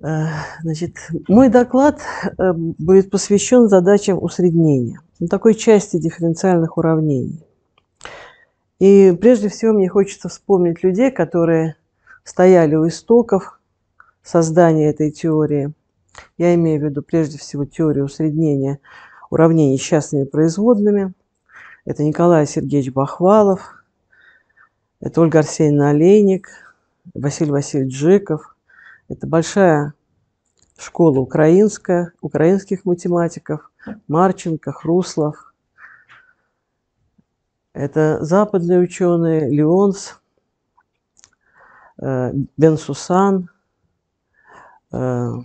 Значит, мой доклад будет посвящен задачам усреднения, такой части дифференциальных уравнений. И прежде всего мне хочется вспомнить людей, которые стояли у истоков создания этой теории. Я имею в виду прежде всего теорию усреднения уравнений с частными производными. Это Николай Сергеевич Бахвалов, это Ольга Арсеньевна Олейник, Василий Васильевич Жиков. Это большая школа украинская, украинских математиков, Марченко, Хруслов. Это западные ученые, Лионс, Бенсусан де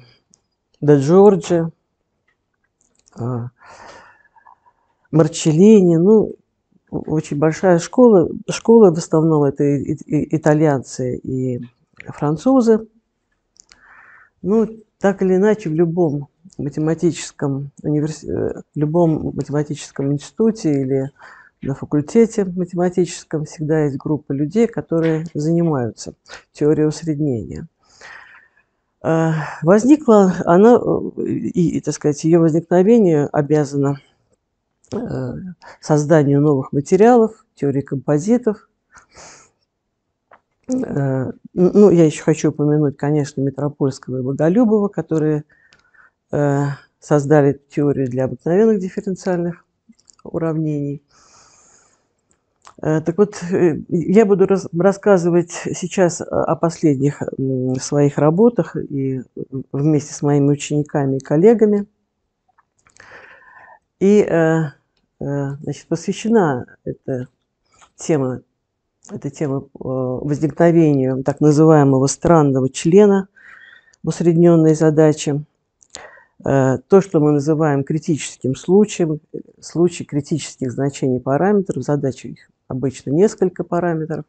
Джорджи, Марчеллини. Ну, очень большая школа. Школа в основном это и итальянцы, и французы. Ну, так или иначе, в любом математическом, институте или на факультете математическом всегда есть группа людей, которые занимаются теорией усреднения. Возникла она, и, так сказать, ее возникновение обязано созданию новых материалов, теории композитов. Ну, я еще хочу упомянуть, конечно, Митропольского и Боголюбова, которые создали теорию для обыкновенных дифференциальных уравнений. Так вот, я буду рассказывать сейчас о последних своих работах и вместе с моими учениками и коллегами. И значит, посвящена эта тема возникновению так называемого странного члена в усредненной задаче, то, что мы называем критическим случаем, случай критических значений параметров. Задачи их обычно несколько параметров,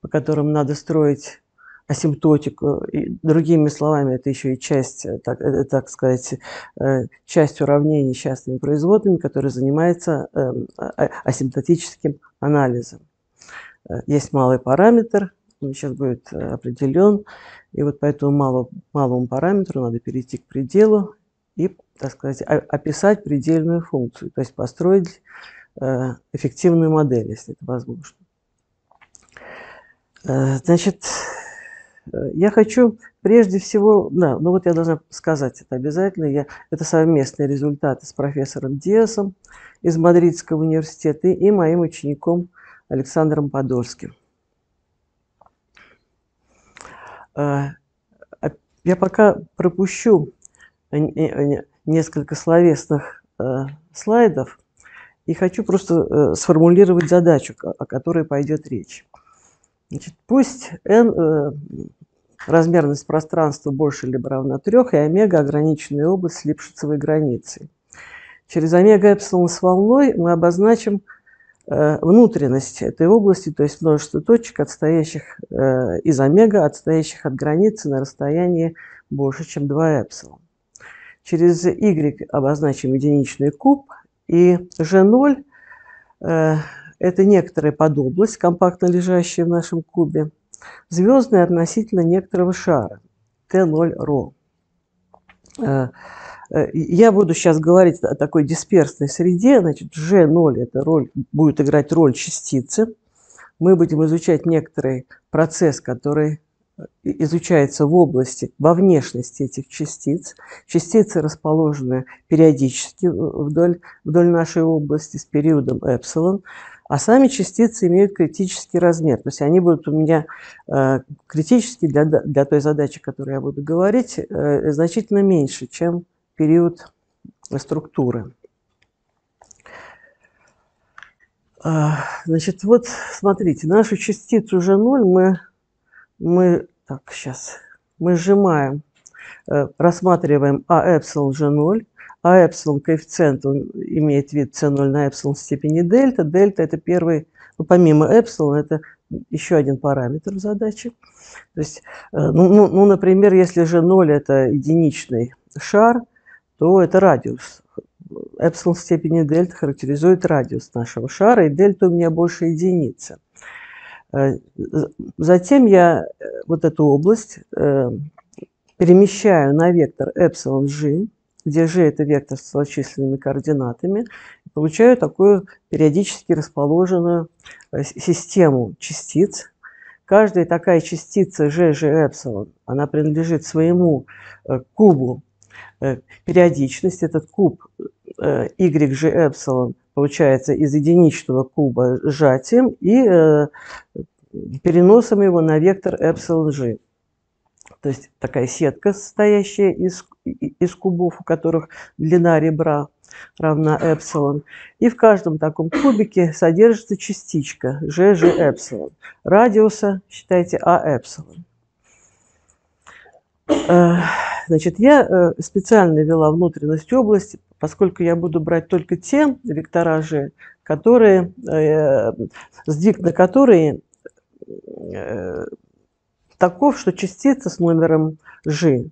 по которым надо строить асимптотику. И, другими словами, это еще и часть, так сказать, часть уравнений с частными производными, которая занимается асимптотическим анализом. Есть малый параметр, он сейчас будет определен, и вот по этому малому параметру надо перейти к пределу и, так сказать, описать предельную функцию, то есть построить эффективную модель, если это возможно. Значит, я хочу прежде всего, да, ну вот я должна сказать это обязательно, это совместные результаты с профессором Диасом из Мадридского университета и моим учеником Александром Подольским. Я пока пропущу несколько словесных слайдов и хочу просто сформулировать задачу, о которой пойдет речь. Значит, пусть n, размерность пространства больше либо равна 3, и омега – ограниченная область с липшицевой границей. Через омега эпсилон с волной мы обозначим внутренность этой области, то есть множество точек, отстоящих из омега, отстоящих от границы на расстоянии больше, чем 2 эпсилон. Через y обозначим единичный куб, и G0 это некоторая подобласть, компактно лежащая в нашем кубе, звездная относительно некоторого шара, T0 ρ. Я буду сейчас говорить о такой дисперсной среде. Значит, G0 это будет играть роль частицы. Мы будем изучать некоторый процесс, который изучается в области, во внешности этих частиц. Частицы расположены периодически вдоль нашей области с периодом эпсилон. А сами частицы имеют критический размер. То есть они будут у меня критически для той задачи, о которой я буду говорить, значительно меньше, чем период структуры. Значит, вот смотрите, нашу частицу G0 мы сжимаем, рассматриваем А эпсилон G0. А эпсилон коэффициент, он имеет вид c0 на эпсилон в степени дельта. Дельта – это первый, ну, помимо эпсилона, это еще один параметр задачи. То есть, ну, например, если G0 – это единичный шар, то это радиус. Эпсилон в степени дельта характеризует радиус нашего шара, и дельта у меня больше единицы. Затем я вот эту область перемещаю на вектор ε g, где g – это вектор с целочисленными координатами, и получаю такую периодически расположенную систему частиц. Каждая такая частица g, g, ε, она принадлежит своему кубу периодичности. Этот куб y, g, ε получается из единичного куба сжатием и переносом его на вектор εg. То есть такая сетка, состоящая из кубов, у которых длина ребра равна ε. И в каждом таком кубике содержится частичка g, g, ε. Радиуса, считайте, а ε. Значит, я специально ввела внутренность области, поскольку я буду брать только те вектора g, которые, сдвиг на которые таков, что частица с номером g,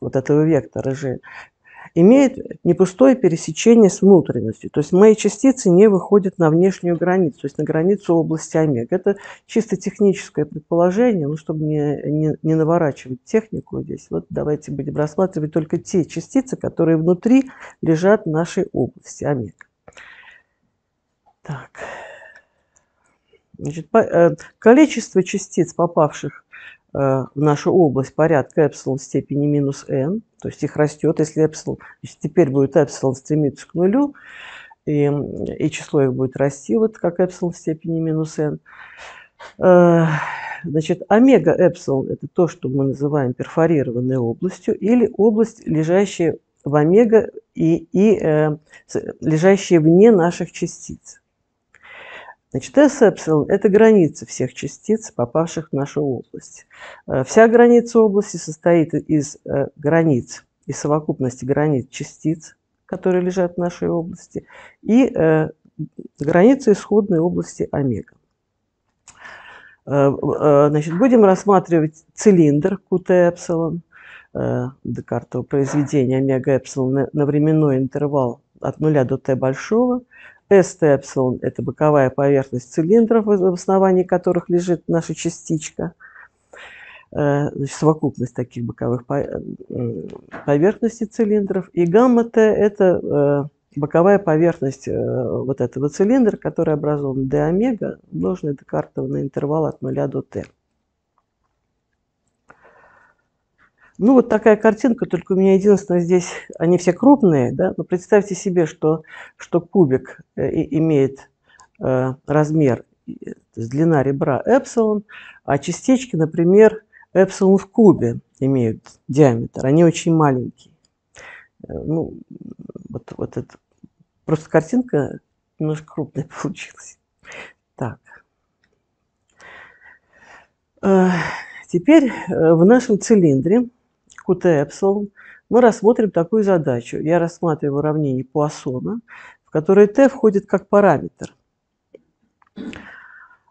вот этого вектора g, имеет непустое пересечение с внутренностью. То есть мои частицы не выходят на внешнюю границу, то есть на границу области омега. Это чисто техническое предположение, ну, чтобы не наворачивать технику здесь. Вот давайте будем рассматривать только те частицы, которые внутри лежат в нашей области омега. Так. Значит, количество частиц, попавших в нашу область, порядка ε в степени минус n, то есть их растет, если ε, теперь будет ε стремиться к нулю, и число их будет расти, вот как ε в степени минус n. Значит, омега ε – это то, что мы называем перфорированной областью, или область, лежащая в омега и лежащая вне наших частиц. Значит, S эпсилон – это граница всех частиц, попавших в нашу область. Вся граница области состоит из границ, из совокупности границ частиц, которые лежат в нашей области, и границы исходной области омега. Значит, будем рассматривать цилиндр QT эпсилон, Декартово произведение омега эпсилон на временной интервал от 0 до t большого. ST эпсилон – это боковая поверхность цилиндров, в основании которых лежит наша частичка. Значит, совокупность таких боковых поверхностей цилиндров. И гамма Т – это боковая поверхность вот этого цилиндра, который образован d омега, умноженный Декартово на интервал от 0 до t. Ну, вот такая картинка, только у меня единственное здесь, они все крупные, да? Но представьте себе, что кубик имеет размер, то есть длина ребра эпсилон, а частички, например, эпсилон в кубе имеют диаметр, они очень маленькие. Ну, вот это просто картинка немножко крупная получилась. Так. Теперь в нашем цилиндре QT-ε мы рассмотрим такую задачу. Я рассматриваю уравнение Пуассона, в которое t входит как параметр.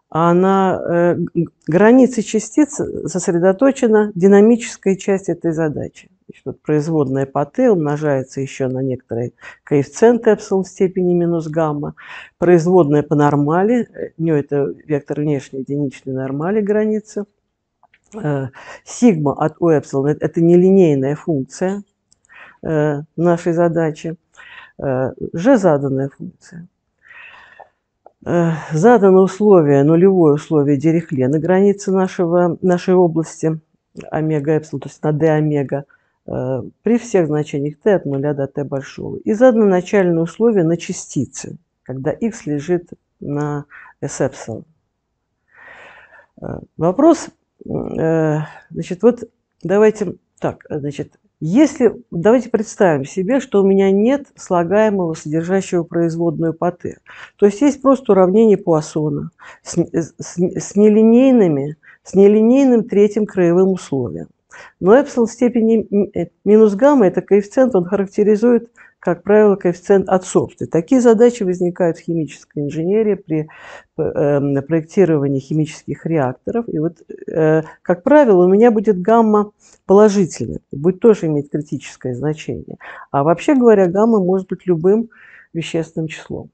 А на границе частиц сосредоточена динамическая часть этой задачи. Значит, вот производная по t умножается еще на некоторые коэффициенты эпсилон в степени минус гамма. Производная по нормали, у нее это вектор внешней единичной нормали границы. Сигма от у эпсилона – это нелинейная функция нашей задачи. G – заданная функция. Задано условие, нулевое условие Дирихле на границе нашей области омега эпсилон, то есть на d омега, при всех значениях t от 0 до t большого. И задано начальное условие на частицы, когда x лежит на s эпсилон. Вопрос. Значит, вот давайте так, значит, давайте представим себе, что у меня нет слагаемого, содержащего производную по t. То есть есть просто уравнение Пуассона с нелинейным третьим краевым условием. Но эпсилон в степени минус гамма – это коэффициент, он характеризует, как правило, коэффициент адсорбции. Такие задачи возникают в химической инженерии при проектировании химических реакторов. И вот, как правило, у меня будет гамма положительной, будет тоже иметь критическое значение. А вообще говоря, гамма может быть любым вещественным числом.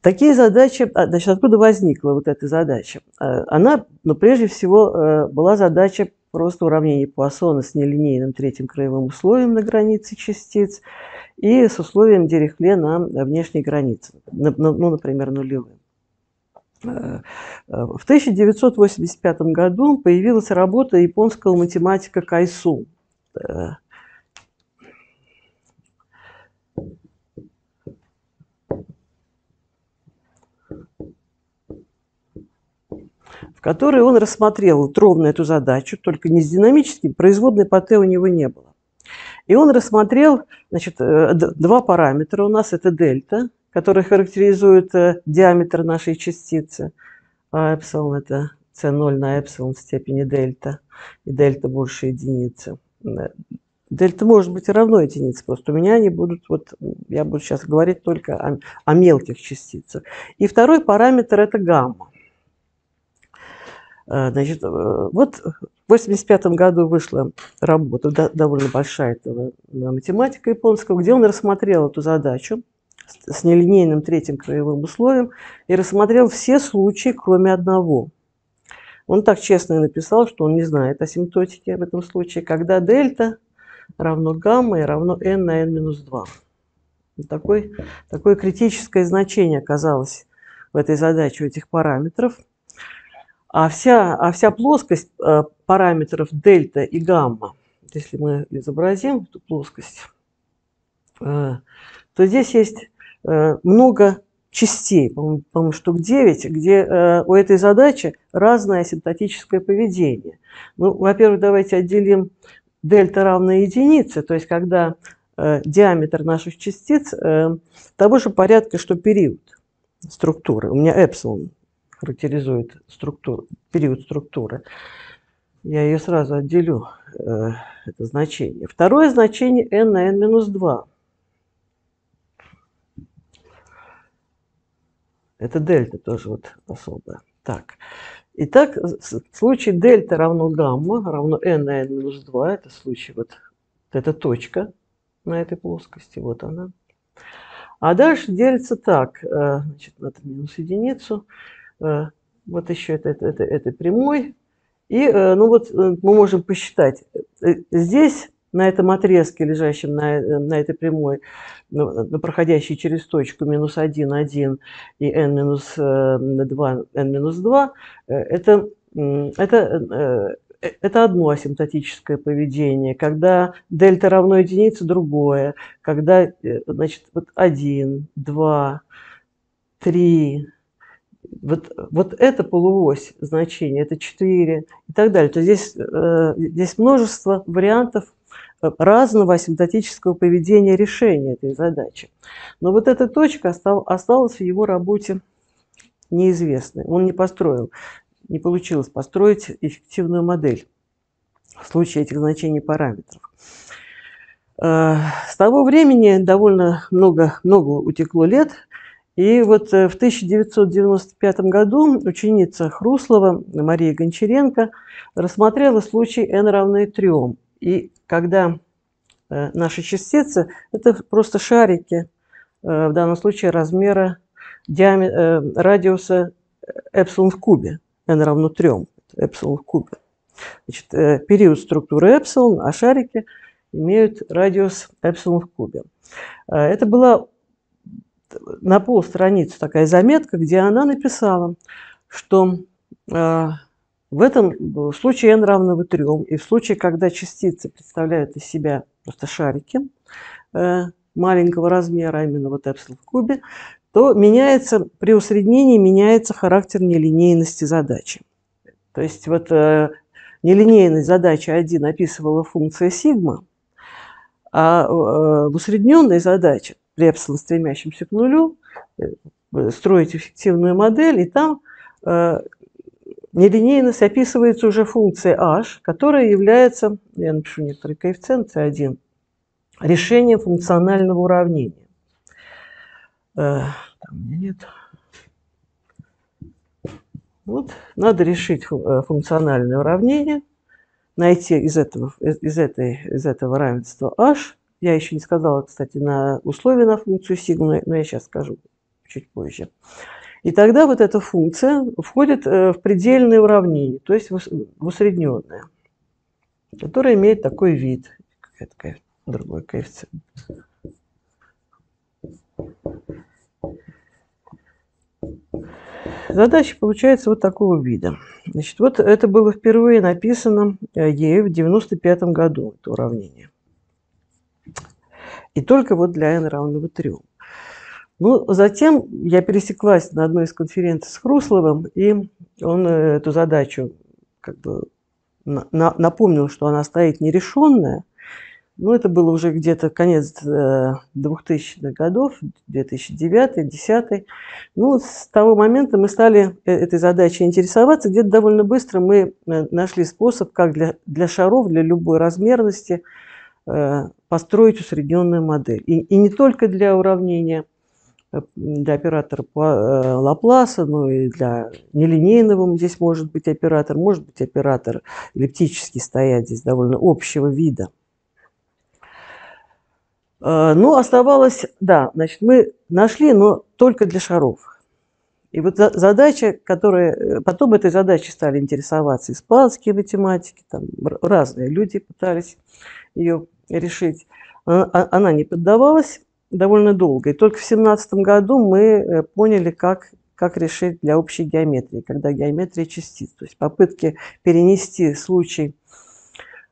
Такие задачи, значит, откуда возникла вот эта задача? Она, прежде всего, была задача Просто уравнение Пуассона с нелинейным третьим краевым условием на границе частиц и с условием Дирихле на внешней границе, ну, например, нулевым. В 1985 году появилась работа японского математика Кайсу. В которой он рассмотрел вот ровно эту задачу, только не с динамическим, производной по Т у него не было. И он рассмотрел, значит, два параметра у нас, это дельта, который характеризует диаметр нашей частицы, а эпсилон это С0 на эпсилон в степени дельта, и дельта больше единицы. Дельта может быть и равно единице, просто у меня они будут, вот я буду сейчас говорить только о мелких частицах. И второй параметр это гамма. Значит, вот в 1985 году вышла работа, довольно большая этого математика японского, где он рассмотрел эту задачу с нелинейным третьим краевым условием и рассмотрел все случаи, кроме одного. Он так честно и написал, что он не знает асимптотики в этом случае, когда дельта равно гамма и равно n на n-2. Вот такое критическое значение оказалось в этой задаче у этих параметров. А вся плоскость параметров дельта и гамма, если мы изобразим эту плоскость, то здесь есть много частей, по-моему, штук 9, где у этой задачи разное асимптотическое поведение. Ну, во-первых, давайте отделим дельта равное единице, то есть когда диаметр наших частиц того же порядка, что период структуры. У меня эпсилон характеризует структуру, период структуры. Я ее сразу отделю, это значение. Второе значение n на n-2. Это дельта тоже вот особая. Так. Итак, в случае дельта равно гамма, равно n на n-2, это случай, вот эта точка на этой плоскости, вот она. А дальше делится так, значит, на минус единицу. Вот еще это прямой. И ну вот, мы можем посчитать. Здесь, на этом отрезке, лежащем на этой прямой, на проходящей через точку минус 1, 1 и n-2, n-2, это одно асимптотическое поведение. Когда дельта равно единице, другое. Когда, значит, вот 1, 2, 3... Вот это полуось значение, это 4 и так далее. То есть здесь множество вариантов разного асимптотического поведения решения этой задачи. Но вот эта точка осталась в его работе неизвестной. Он не построил, не получилось построить эффективную модель в случае этих значений параметров. С того времени довольно много утекло лет. И вот в 1995 году ученица Хруслова Мария Гончаренко рассмотрела случай n равный 3. И когда наши частицы – это просто шарики, в данном случае размера радиуса эпсилон в кубе, n равно 3, эпсилон в кубе. Значит, период структуры эпсилон, а шарики имеют радиус эпсилон в кубе. Это была на полстраницы такая заметка, где она написала, что в этом случае n равного 3, и в случае, когда частицы представляют из себя просто шарики маленького размера, а именно вот эпсилон в кубе, то меняется, при усреднении меняется характер нелинейности задачи. То есть вот нелинейность задачи 1 описывала функция сигма, а в усредненной задаче при эпсилон, стремящемся к нулю, строить эффективную модель, и там нелинейность описывается уже функцией h, которая является, я напишу некоторый коэффициент c1, решением функционального уравнения. Вот, надо решить функциональное уравнение, найти из этого равенства h. Я еще не сказала, кстати, на условия на функцию сигма, но я сейчас скажу чуть позже. И тогда вот эта функция входит в предельное уравнение, то есть в усредненное. которая имеет такой вид. Какая-то другой коэффициент. Задача получается вот такого вида. Значит, вот это было впервые написано ею в 1995 году, это уравнение. И только вот для n равного 3. Ну, затем я пересеклась на одной из конференций с Хрусловым, и он эту задачу как бы напомнил, что она стоит нерешенная. Ну, это было уже где-то конец 2000-х годов, 2009-2010. Ну, с того момента мы стали этой задачей интересоваться. Где-то довольно быстро мы нашли способ, как для шаров, для любой размерности построить усредненную модель. И не только для уравнения, для оператора Лапласа, но и для нелинейного. Здесь может быть оператор эллиптический стоять, здесь довольно общего вида. Ну, оставалось, да, значит, мы нашли, но только для шаров. И вот задача, которая... Потом этой задачей стали интересоваться испанские математики, там разные люди пытались ее решить. Она не поддавалась довольно долго. И только в 2017 году мы поняли, как решить для общей геометрии, когда геометрия частиц. То есть попытки перенести случай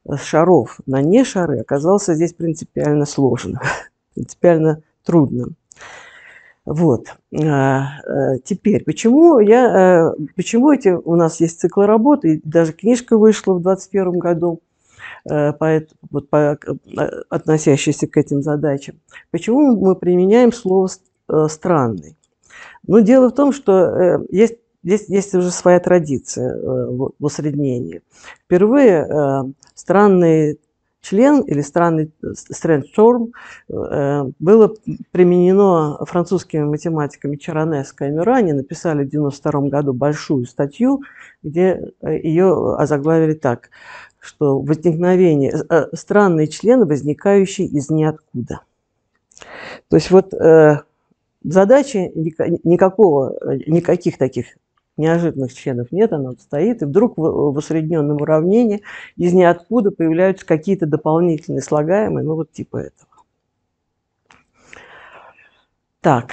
с шаров на не шары оказался здесь принципиально сложно, принципиально трудно. Вот. Теперь, почему эти у нас есть циклы работы, и даже книжка вышла в 2021 году, относящаяся к этим задачам. Почему мы применяем слово «странный»? Ну, дело в том, что здесь уже своя традиция в усреднении. Впервые странный член или странный strange term было применено французскими математиками Чаранеско и Мюране. Написали в 1992 году большую статью, где ее озаглавили так, что возникновение странный член, возникающий из ниоткуда. То есть вот задачи никаких таких неожиданных членов нет, она стоит, и вдруг в усредненном уравнении из ниоткуда появляются какие-то дополнительные слагаемые, ну вот типа этого. Так,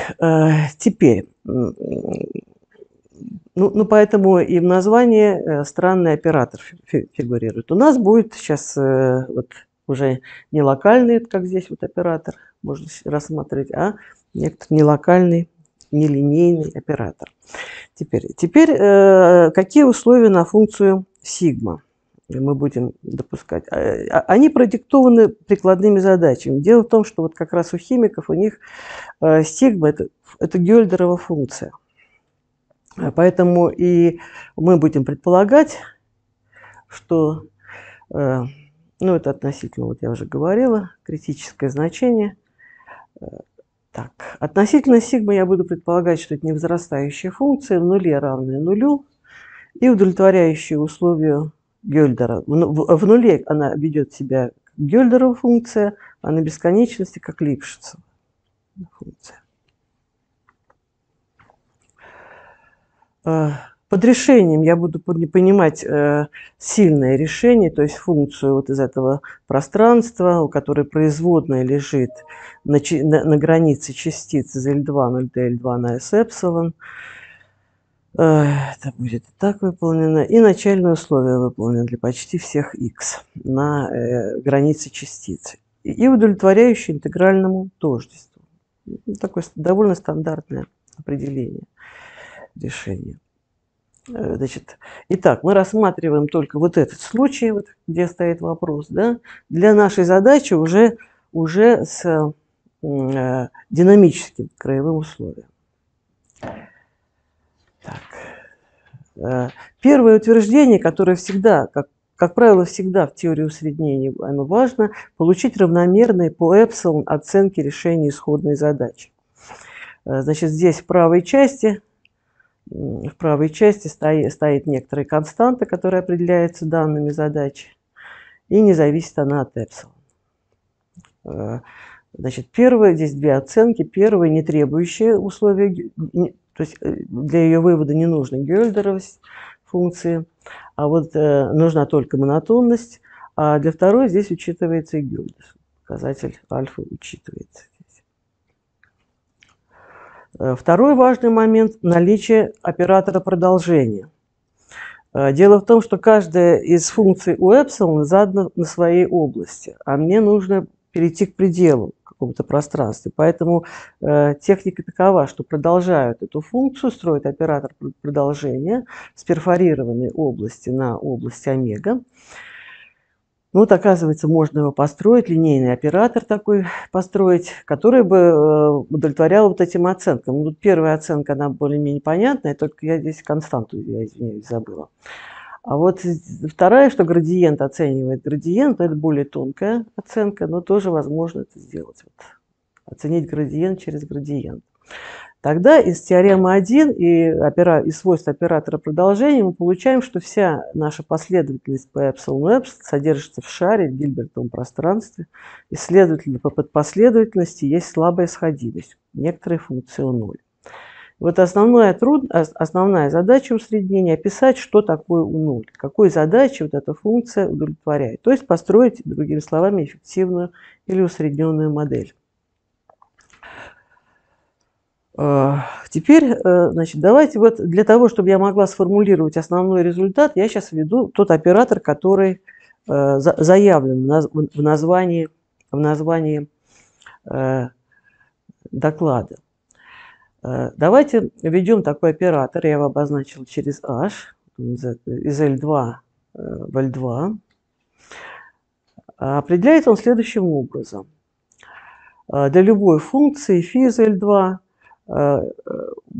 теперь, ну поэтому и в названии странный оператор фигурирует. У нас будет сейчас вот уже не локальный, как здесь вот оператор, можно рассмотреть, а некоторый нелокальный, нелинейный оператор. Теперь какие условия на функцию сигма мы будем допускать? Они продиктованы прикладными задачами. Дело в том, что вот как раз у химиков у них сигма – это Гёльдерова функция. Поэтому и мы будем предполагать, что, ну это относительно, вот я уже говорила, критическое значение. Так, относительно сигмы я буду предполагать, что это невзрастающая функция в нуле равная нулю и удовлетворяющая условию Гёльдера. В нуле она ведет себя как Гёльдерова функция, а на бесконечности как Липшицева функция. Под решением я буду понимать сильное решение, то есть функцию вот из этого пространства, у которой производная лежит на границе частиц из L2, 0D, L2 на S, эпсилон. Это будет так выполнено. И начальное условие выполнено для почти всех x на границе частиц. И удовлетворяющее интегральному тождеству. Такое довольно стандартное определение решения. Значит, итак, мы рассматриваем только вот этот случай, вот, где стоит вопрос, да, для нашей задачи уже с динамическим краевым условием. Так. Первое утверждение, которое всегда, как правило, всегда в теории усреднения оно важно, получить равномерные по эпсилон оценки решения исходной задачи. Значит, здесь в правой части стоит некоторые константы, которые определяются данными задачи, и не зависит она от эпсилона. Значит, первое, здесь две оценки. Первое, не требующее условия, то есть для ее вывода не нужна Гёльдеровость функции, а вот нужна только монотонность. А для второй здесь учитывается и Гюльдес. Показатель альфа учитывается здесь. Второй важный момент – наличие оператора продолжения. Дело в том, что каждая из функций у эпсилона задана на своей области, а мне нужно перейти к пределу какого-то пространстве. Поэтому техника такова, что продолжают эту функцию, строит оператор продолжения с перфорированной области на область омега. Вот, оказывается, можно его построить, линейный оператор такой построить, который бы удовлетворял вот этим оценкам. Ну, первая оценка, она более-менее понятная, только я здесь константу, я извиняюсь, забыла. А вот вторая, что градиент оценивает градиент, это более тонкая оценка, но тоже возможно это сделать. Вот. Оценить градиент через градиент. Тогда из теоремы 1 и свойств оператора продолжения мы получаем, что вся наша последовательность по эпсилону содержится в шаре, в гильбертовом пространстве. И, следовательно, по подпоследовательности есть слабая сходимость. Некоторые функцию 0. Вот основная задача усреднения – описать, что такое У0, какой задачи вот эта функция удовлетворяет. То есть построить, другими словами, эффективную или усредненную модель. Теперь, значит, давайте вот для того, чтобы я могла сформулировать основной результат, я сейчас введу тот оператор, который заявлен в названии доклада. Давайте введем такой оператор, я его обозначил через H, из L2 в L2. Определяется он следующим образом. Для любой функции φ из L2,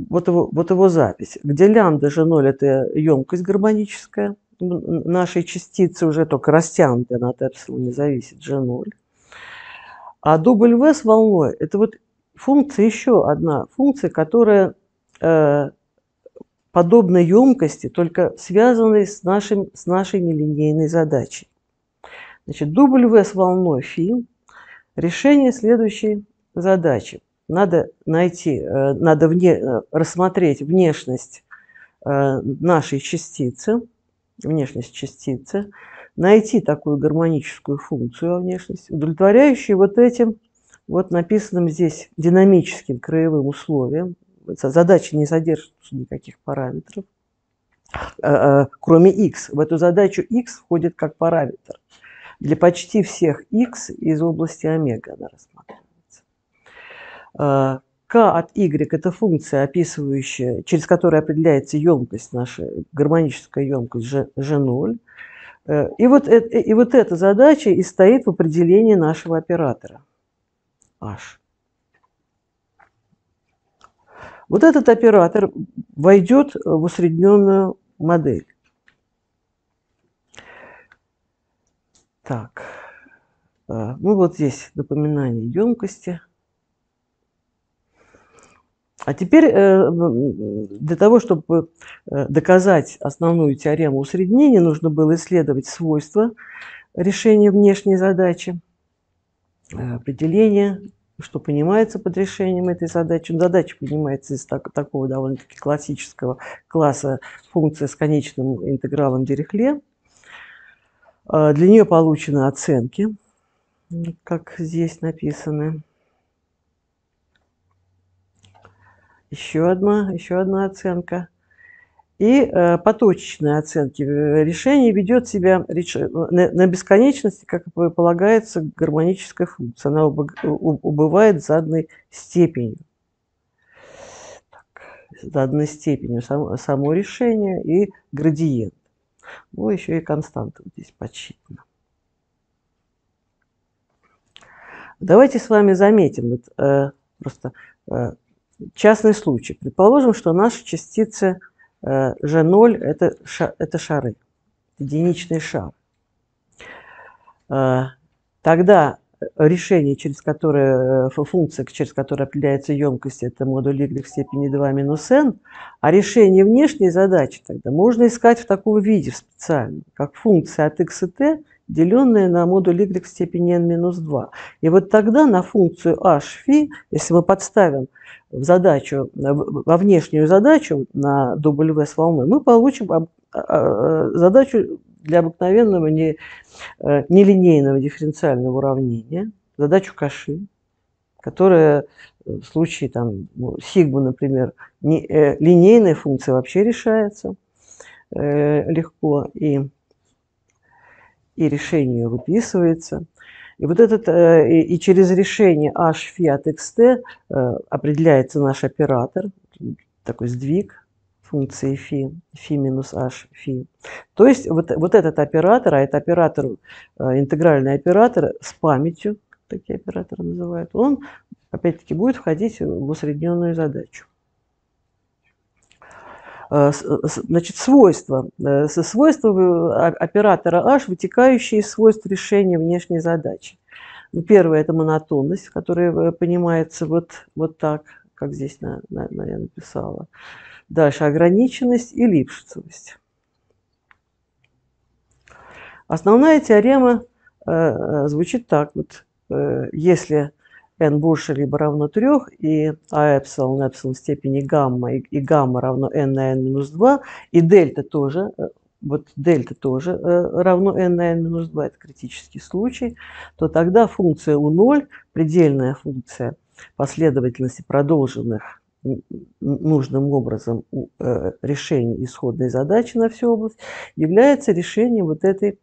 вот его запись, где лямбда же 0 – это емкость гармоническая, нашей частицы уже только растянутая на эпсилон не зависит, G0. А W с волной – это вот функция, еще одна функция, которая подобна емкости, только связанной с нашей нелинейной задачей. Значит, W с волной φ – решение следующей задачи. Надо найти, рассмотреть внешность нашей частицы, найти такую гармоническую функцию во внешности, удовлетворяющую вот этим, вот написанным здесь динамическим краевым условиям. Задача не содержит никаких параметров, кроме x. В эту задачу x входит как параметр. Для почти всех x из области омега она рассматривается. K от y – это функция, описывающая, через которую определяется емкость наша, гармоническая емкость G0. И вот эта задача и стоит в определении нашего оператора. H. Вот этот оператор войдет в усредненную модель. Так, ну вот здесь напоминание емкости. А теперь для того, чтобы доказать основную теорему усреднения, нужно было исследовать свойства решения внешней задачи. Определение, что понимается под решением этой задачи. Задача понимается из такого довольно-таки классического класса функции с конечным интегралом Дирихле. Для нее получены оценки, как здесь написаны. Еще одна оценка. И по точечной оценке решение ведет себя на бесконечности, как полагается, гармоническая функция. Она убывает заданной степенью. Так, заданной степенью само решение и градиент. Ну, еще и константа вот здесь подсчитана. Давайте с вами заметим вот, просто частный случай. Предположим, что наша частица G0 – это шары, единичный шар. Тогда решение, через которое, функция, через которую определяется емкость, это модуль y в степени 2 минус n, а решение внешней задачи тогда можно искать в таком виде специально, как функция от x и t, деленная на модуль y в степени n минус 2. И вот тогда на функцию h φ, если мы подставим в задачу, во внешнюю задачу на W с волной, мы получим задачу для обыкновенного нелинейного дифференциального уравнения задачу Каши, которая в случае там, сигма, например, линейная функция вообще решается легко и решение выписывается. И вот этот, и через решение h φ от xt определяется наш оператор, такой сдвиг функции φ, φ минус h φ. То есть вот этот оператор, а это оператор, интегральный оператор с памятью, как такие операторы называют, он опять-таки будет входить в усредненную задачу. Значит, свойства. Свойства оператора h, вытекающие из свойств решения внешней задачи. Первое – это монотонность, которая понимается вот так, как здесь я написала. Дальше – ограниченность и липшицевость. Основная теорема звучит так. Вот, если n больше либо равно 3, и а эпсилон, эпсилон в степени гамма, и гамма равно n на n минус 2, и дельта тоже, вот дельта тоже равно n на n минус 2, это критический случай, то тогда функция u0, предельная функция последовательности продолженных нужным образом решений исходной задачи на всю область, является решением вот этой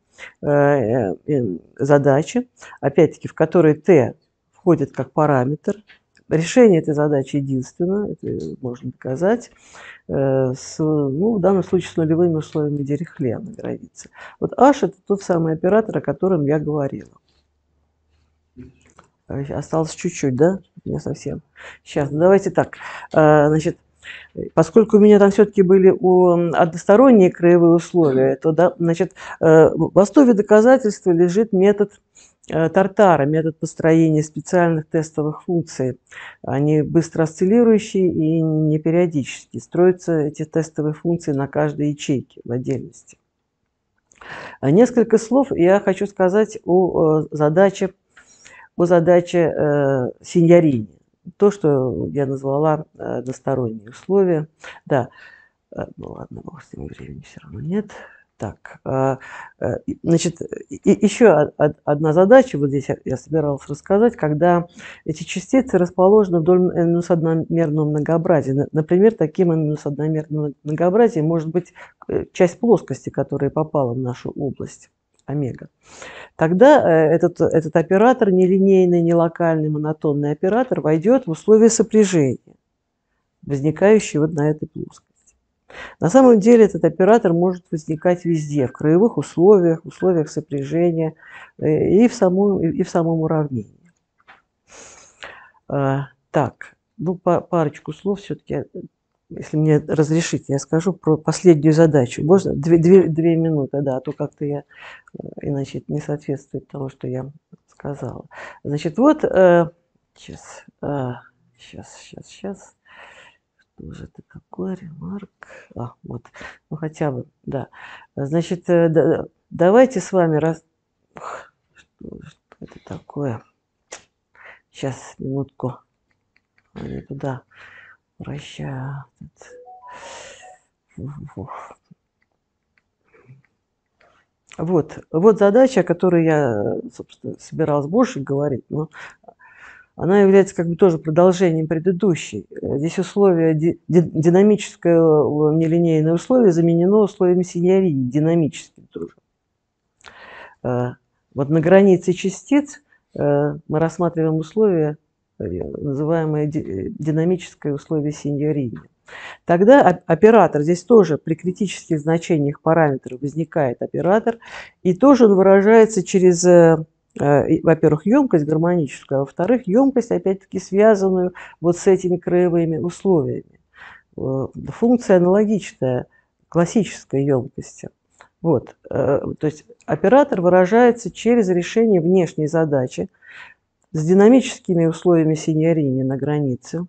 задачи, опять-таки, в которой t входит как параметр. Решение этой задачи единственно, это можно доказать, в данном случае с нулевыми условиями Дирихле на границе. Вот h – это тот самый оператор, о котором я говорила. Осталось чуть-чуть, да? Не совсем. Сейчас, ну давайте так. Значит, поскольку у меня там все-таки были односторонние краевые условия, то да, значит, в основе доказательства лежит метод Тартара, метод построения специальных тестовых функций. Они быстро осциллирующие и непериодические. Строятся эти тестовые функции на каждой ячейке в отдельности. Несколько слов я хочу сказать о задаче Синьорини. То, что я назвала односторонние условия. Да, ну ладно, времени все равно нет. Так, значит, еще одна задача, вот здесь я собиралась рассказать, когда эти частицы расположены вдоль n-одномерного многообразия. Например, таким n-одномерным многообразием может быть часть плоскости, которая попала в нашу область, омега. Тогда этот оператор, нелинейный, нелокальный, монотонный оператор, войдет в условия сопряжения, возникающие вот на этой плоскости. На самом деле этот оператор может возникать везде, в краевых условиях, в условиях сопряжения и в самом уравнении. Так, ну парочку слов все-таки, если мне разрешите, я скажу про последнюю задачу. Можно? Две минуты, да, а то как-то я, иначе это не соответствует тому, что я сказала. Значит, вот, сейчас. Уже это какой ремарк? А, вот, ну хотя бы, да. Значит, давайте с вами Что это такое? Сейчас, минутку. Не туда вращают. Вот задача, о которой я, собственно, собиралась больше говорить, но она является как бы тоже продолжением предыдущей. Здесь условие, динамическое нелинейное условие заменено условием Синьорини, динамическим тоже. Вот на границе частиц мы рассматриваем условие, называемое динамическое условие Синьорини. Тогда оператор, здесь тоже при критических значениях параметров возникает оператор, и тоже он выражается через, во-первых, емкость гармоническую, а во-вторых, емкость, опять-таки, связанную вот с этими краевыми условиями. Функция аналогичная классической емкости. Вот. То есть оператор выражается через решение внешней задачи с динамическими условиями Синьорини на границе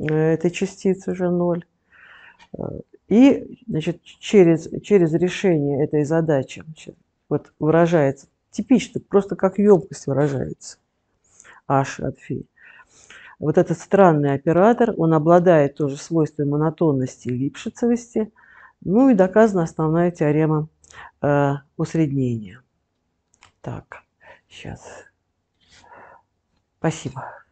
этой частицы уже 0. И, значит, через решение этой задачи вот выражается типично, просто как емкость выражается. H от φ. Вот этот странный оператор, он обладает тоже свойствами монотонности и липшицевости. Ну и доказана основная теорема усреднение. Так, сейчас. Спасибо.